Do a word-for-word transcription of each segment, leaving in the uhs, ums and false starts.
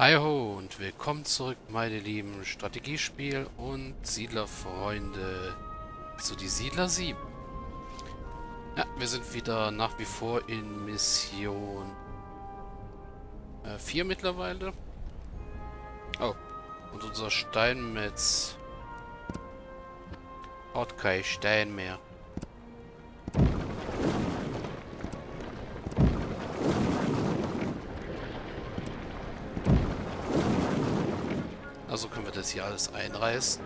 Hi ho und willkommen zurück, meine lieben Strategiespiel- und Siedlerfreunde zu Die Siedler sieben. Ja, wir sind wieder nach wie vor in Mission äh, vier mittlerweile. Oh, und unser Steinmetz hat kein Stein mehr. Also können wir das hier alles einreißen.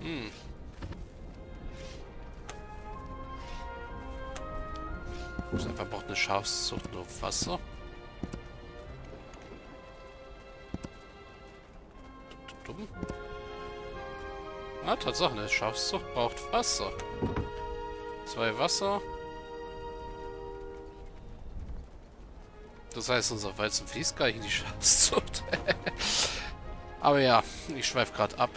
Hm. Ich glaube, man braucht eine Schafszucht nur auf Wasser. Dumm. Ah, Tatsache, eine Schafszucht braucht Wasser. Zwei Wasser. Das heißt, unser Weizen fließt gar nicht in die Schafszucht. Aber ja, ich schweife gerade ab.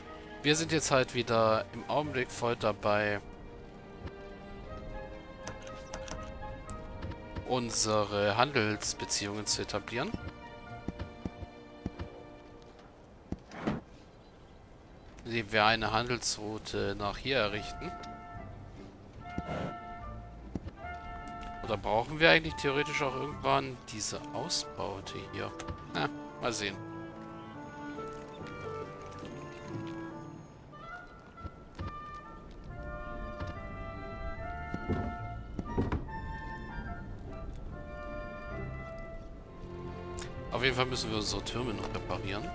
Wir sind jetzt halt wieder im Augenblick voll dabei, unsere Handelsbeziehungen zu etablieren. Indem wir eine Handelsroute nach hier errichten. Oder brauchen wir eigentlich theoretisch auch irgendwann diese Ausbaute hier? Na, mal sehen. Auf jeden Fall müssen wir unsere Türme noch reparieren.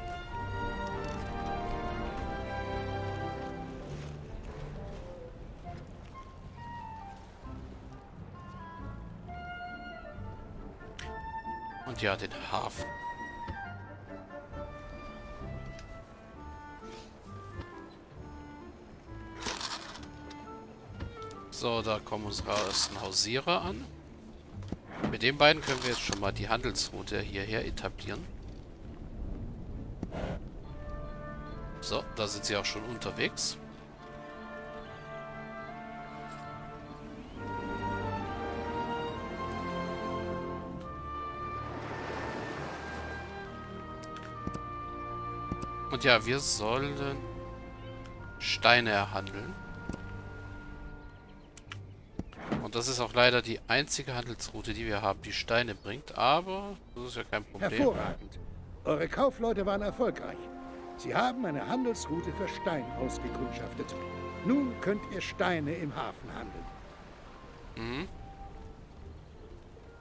Ja, den Hafen. So, da kommen unsere ersten Hausierer an. Mit den beiden können wir jetzt schon mal die Handelsroute hierher etablieren. So, da sind sie auch schon unterwegs. Und ja, wir sollen Steine erhandeln. Und das ist auch leider die einzige Handelsroute, die wir haben, die Steine bringt. Aber das ist ja kein Problem. Hervorragend. Eure Kaufleute waren erfolgreich. Sie haben eine Handelsroute für Stein ausgekundschaftet. Nun könnt ihr Steine im Hafen handeln. Mhm.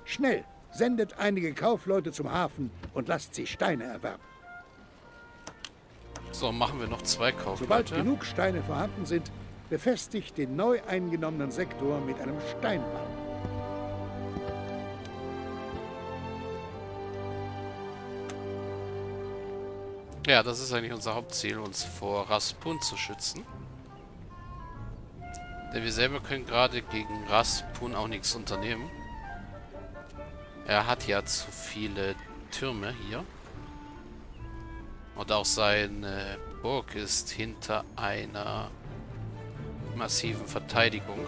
Schnell, sendet einige Kaufleute zum Hafen und lasst sie Steine erwerben. So, machen wir noch zwei Kaufleute. Sobald genug Steine vorhanden sind, befestigt den neu eingenommenen Sektor mit einem Steinball. Ja, das ist eigentlich unser Hauptziel, uns vor Raspun zu schützen. Denn wir selber können gerade gegen Raspun auch nichts unternehmen. Er hat ja zu viele Türme hier. Und auch seine Burg ist hinter einer massiven Verteidigung.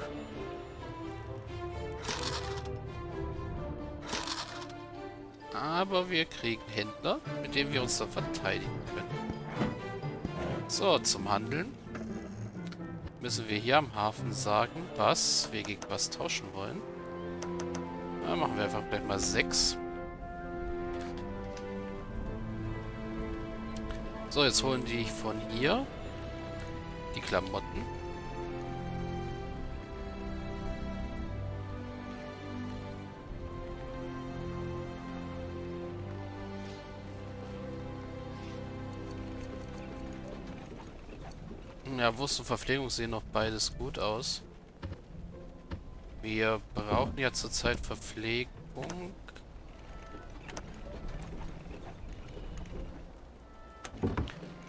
Aber wir kriegen Händler, mit denen wir uns da verteidigen können. So, zum Handeln müssen wir hier am Hafen sagen, was wir gegen was tauschen wollen. Dann machen wir einfach gleich mal sechs. So, jetzt holen die von hier die Klamotten. Ja, Wurst und Verpflegung sehen noch beides gut aus. Wir brauchen ja zurzeit Verpflegung.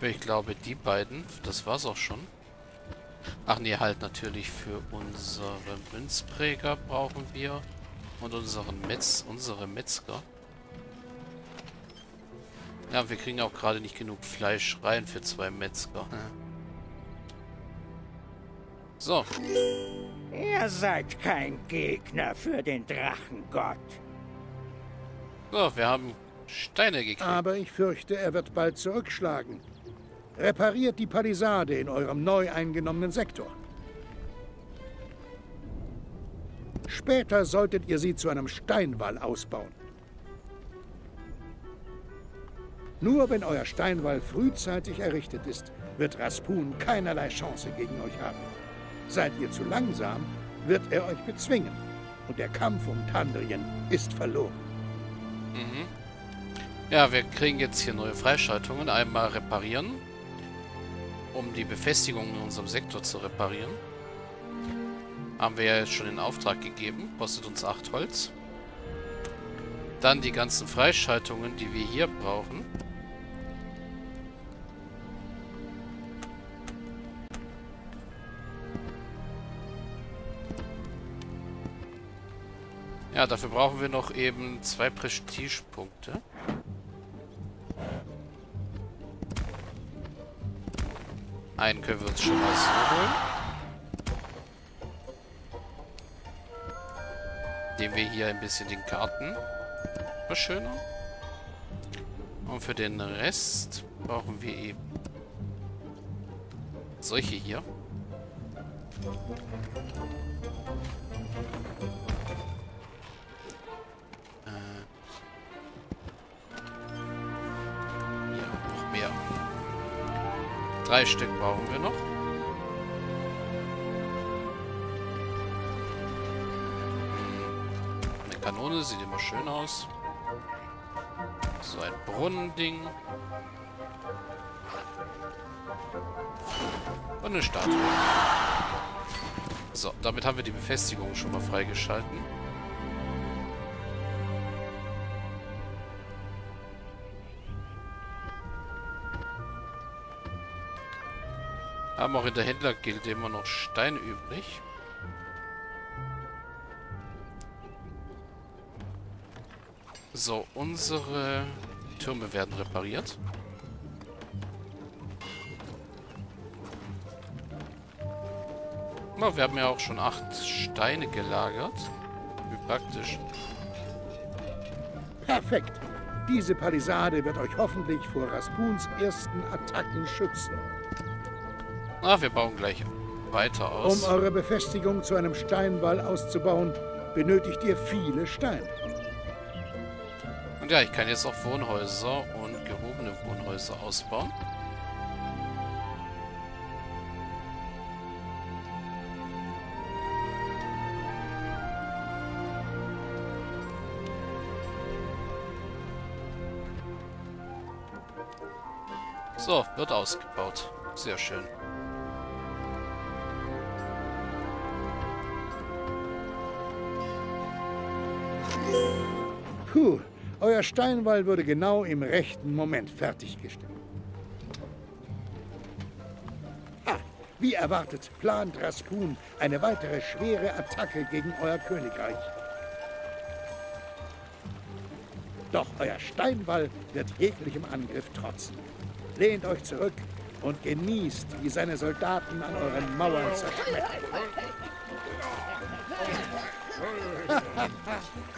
Ich glaube, die beiden, das war's auch schon. Ach nee, halt natürlich für unsere Münzpräger brauchen wir und unseren Metz, unsere Metzger. Ja, wir kriegen auch gerade nicht genug Fleisch rein für zwei Metzger. So. Ihr seid kein Gegner für den Drachengott. So, wir haben Steine gekriegt. Aber ich fürchte, er wird bald zurückschlagen. Repariert die Palisade in eurem neu eingenommenen Sektor. Später solltet ihr sie zu einem Steinwall ausbauen. Nur wenn euer Steinwall frühzeitig errichtet ist, wird Raspun keinerlei Chance gegen euch haben. Seid ihr zu langsam, wird er euch bezwingen. Und der Kampf um Tandrien ist verloren. Mhm. Ja, wir kriegen jetzt hier neue Freischaltungen. Einmal reparieren, um die Befestigung in unserem Sektor zu reparieren. Haben wir ja jetzt schon in Auftrag gegeben. Kostet uns acht Holz. Dann die ganzen Freischaltungen, die wir hier brauchen. Ja, dafür brauchen wir noch eben zwei Prestigepunkte. Einen können wir uns schon mal so holen. Nehmen wir hier ein bisschen den Garten. Was schöner. Und für den Rest brauchen wir eben solche hier. Äh ja, noch mehr. Drei Stück brauchen wir noch. Eine Kanone sieht immer schön aus. So ein Brunnending. Und eine Statue. So, damit haben wir die Befestigung schon mal freigeschalten. Haben auch in der Händlergilde immer noch Steine übrig. So, unsere Türme werden repariert. Na, wir haben ja auch schon acht Steine gelagert. Wie praktisch. Perfekt. Diese Palisade wird euch hoffentlich vor Raspuns ersten Attacken schützen. Ah, wir bauen gleich weiter aus. Um eure Befestigung zu einem Steinwall auszubauen, benötigt ihr viele Steine. Und ja, ich kann jetzt auch Wohnhäuser und gehobene Wohnhäuser ausbauen. So, wird ausgebaut. Sehr schön. Puh, euer Steinwall wurde genau im rechten Moment fertiggestellt. Ah, wie erwartet plant Raspun eine weitere schwere Attacke gegen euer Königreich. Doch euer Steinwall wird jeglichem Angriff trotzen. Lehnt euch zurück und genießt, wie seine Soldaten an euren Mauern zerschmettern.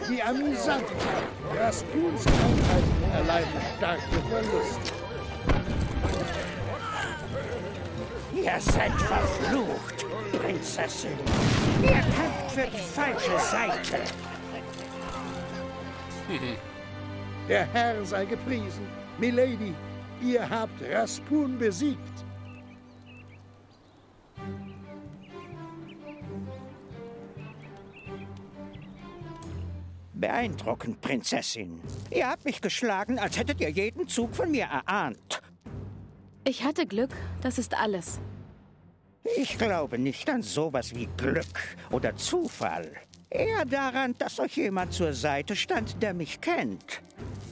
Wie amüsant! Raspuns Krankheiten erleiden starke Verluste. Ihr seid verflucht, Prinzessin. Ihr kämpft für die falsche Seite. Der Herr sei gepriesen. Milady, ihr habt Raspun besiegt. Beeindruckend, Prinzessin. Ihr habt mich geschlagen, als hättet ihr jeden Zug von mir erahnt. Ich hatte Glück, das ist alles. Ich glaube nicht an sowas wie Glück oder Zufall. Eher daran, dass euch jemand zur Seite stand, der mich kennt.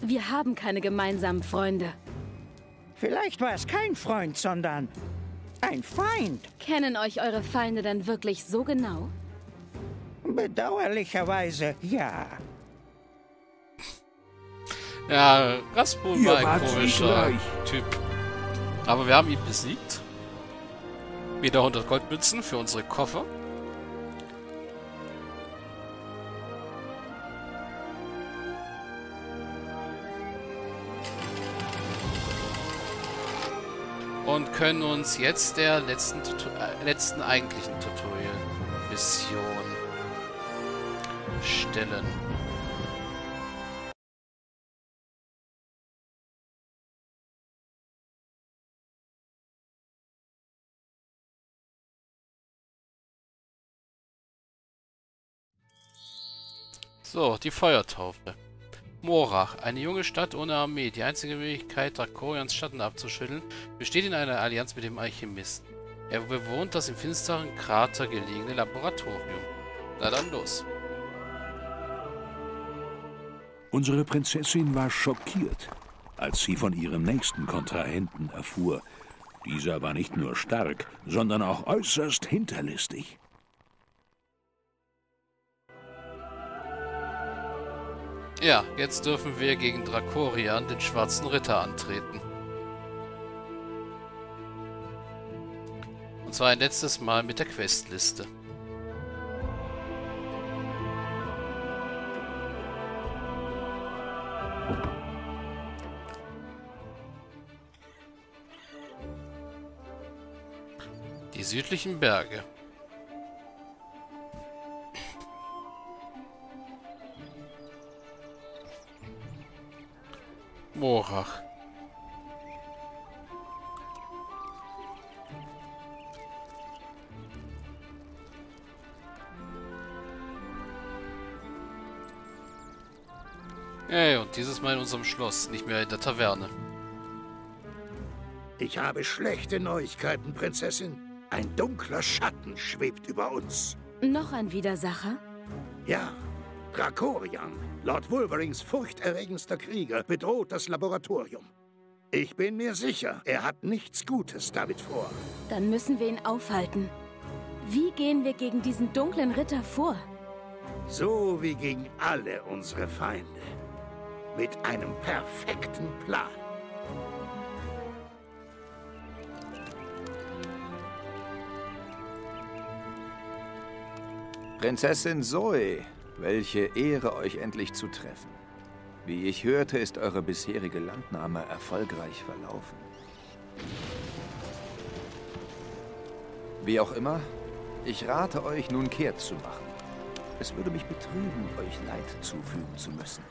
Wir haben keine gemeinsamen Freunde. Vielleicht war es kein Freund, sondern ein Feind. Kennen euch eure Feinde denn wirklich so genau? Bedauerlicherweise ja. Ja, Raspun war ein komischer Typ. Aber wir haben ihn besiegt. Wieder hundert Goldmünzen für unsere Koffer. Und können uns jetzt der letzten, Tutu äh, letzten eigentlichen Tutorial-Mission stellen. So, die Feuertaufe. Morach, eine junge Stadt ohne Armee. Die einzige Möglichkeit, Dracorians Schatten abzuschütteln, besteht in einer Allianz mit dem Alchemisten. Er bewohnt das im finsteren Krater gelegene Laboratorium. Na dann los. Unsere Prinzessin war schockiert, als sie von ihrem nächsten Kontrahenten erfuhr. Dieser war nicht nur stark, sondern auch äußerst hinterlistig. Ja, jetzt dürfen wir gegen Dracorian, den Schwarzen Ritter, antreten. Und zwar ein letztes Mal mit der Questliste. Die südlichen Berge. Morach. Hey, und dieses Mal in unserem Schloss, nicht mehr in der Taverne. Ich habe schlechte Neuigkeiten, Prinzessin. Ein dunkler Schatten schwebt über uns. Noch ein Widersacher? Ja. Dracorian, Lord Wolverings furchterregendster Krieger, bedroht das Laboratorium. Ich bin mir sicher, er hat nichts Gutes damit vor. Dann müssen wir ihn aufhalten. Wie gehen wir gegen diesen dunklen Ritter vor? So wie gegen alle unsere Feinde. Mit einem perfekten Plan. Prinzessin Zoe. Welche Ehre, euch endlich zu treffen. Wie ich hörte, ist eure bisherige Landnahme erfolgreich verlaufen. Wie auch immer, ich rate euch, nun kehrt zu machen. Es würde mich betrüben, euch Leid zufügen zu müssen.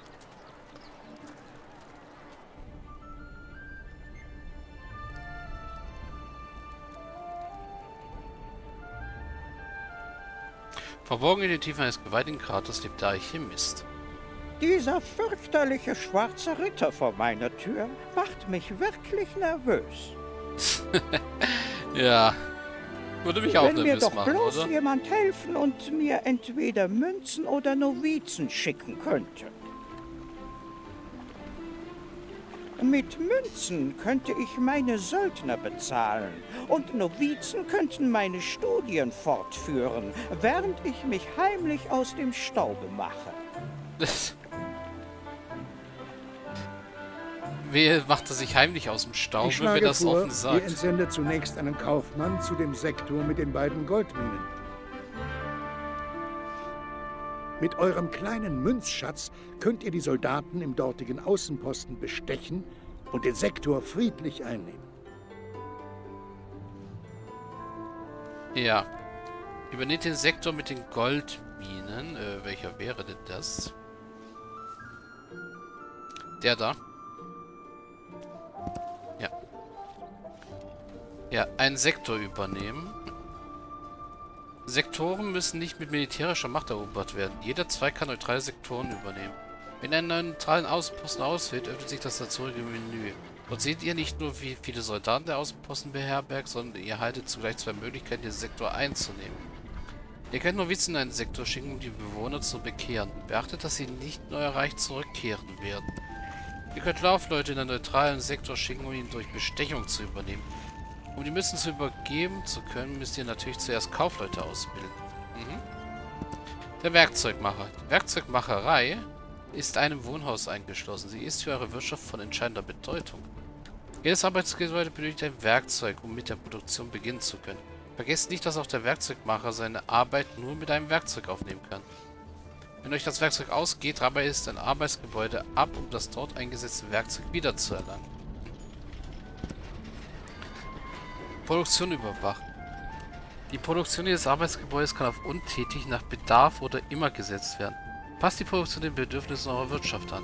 Verborgen in den Tiefen eines gewaltigen Kraters lebt der Alchemist. Dieser fürchterliche schwarze Ritter vor meiner Tür macht mich wirklich nervös. Ja, würde mich auch nervös machen, oder? Wenn mir doch bloß jemand helfen und mir entweder Münzen oder Novizen schicken könnte. Mit Münzen könnte ich meine Söldner bezahlen und Novizen könnten meine Studien fortführen, während ich mich heimlich aus dem Staube mache. Wer macht er sich heimlich aus dem Staube, wenn das vor, offen sagt? Ich entsende zunächst einen Kaufmann zu dem Sektor mit den beiden Goldminen. Mit eurem kleinen Münzschatz könnt ihr die Soldaten im dortigen Außenposten bestechen und den Sektor friedlich einnehmen. Ja. Übernehmt den Sektor mit den Goldminen. Äh, welcher wäre denn das? Der da. Ja. Ja, einen Sektor übernehmen. Sektoren müssen nicht mit militärischer Macht erobert werden. Jeder Zweig kann neutrale Sektoren übernehmen. Wenn ein neutralen Außenposten auswählt, öffnet sich das dazugehörige Menü. Dort seht ihr nicht nur, wie viele Soldaten der Außenposten beherbergt, sondern ihr haltet zugleich zwei Möglichkeiten, den Sektor einzunehmen. Ihr könnt Novizen in einen Sektor schicken, um die Bewohner zu bekehren. Beachtet, dass sie nicht in euer Reich zurückkehren werden. Ihr könnt Laufleute in einen neutralen Sektor schicken, um ihn durch Bestechung zu übernehmen. Um die Münzen zu übergeben zu können, müsst ihr natürlich zuerst Kaufleute ausbilden. Mhm. Der Werkzeugmacher. Die Werkzeugmacherei ist einem Wohnhaus eingeschlossen. Sie ist für eure Wirtschaft von entscheidender Bedeutung. Jedes Arbeitsgebäude benötigt ein Werkzeug, um mit der Produktion beginnen zu können. Vergesst nicht, dass auch der Werkzeugmacher seine Arbeit nur mit einem Werkzeug aufnehmen kann. Wenn euch das Werkzeug ausgeht, reibt es ein Arbeitsgebäude ab, um das dort eingesetzte Werkzeug wiederzuerlangen. Produktion überwachen. Die Produktion des Arbeitsgebäudes kann auf untätig, nach Bedarf oder immer gesetzt werden. Passt die Produktion den Bedürfnissen eurer Wirtschaft an.